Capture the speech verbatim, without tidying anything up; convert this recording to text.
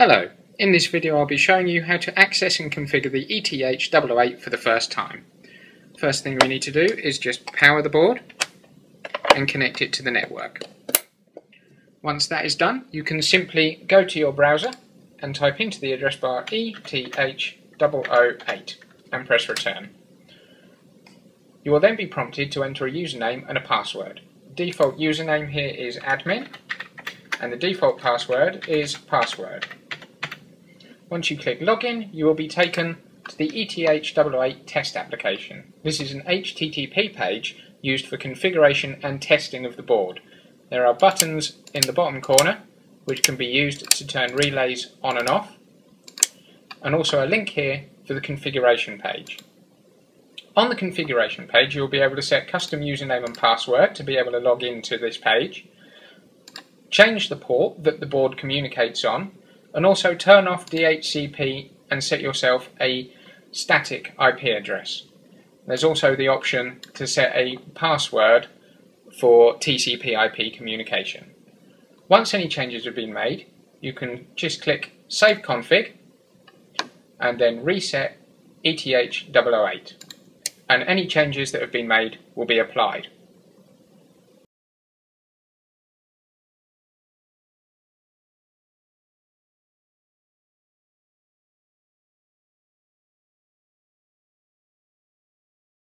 Hello, in this video I'll be showing you how to access and configure the E T H zero zero eight for the first time. First thing we need to do is just power the board and connect it to the network. Once that is done, you can simply go to your browser and type into the address bar E T H zero zero eight and press return. You will then be prompted to enter a username and a password. Default username here is admin and the default password is password. Once you click Login, you will be taken to the E T H zero zero eight test application. This is an H T T P page used for configuration and testing of the board. There are buttons in the bottom corner which can be used to turn relays on and off, and also a link here for the configuration page. On the configuration page, you'll be able to set custom username and password to be able to log into this page, change the port that the board communicates on, and also turn off D H C P and set yourself a static I P address. There's also the option to set a password for T C P I P communication. Once any changes have been made, you can just click Save Config and then reset E T H zero zero eight, and any changes that have been made will be applied.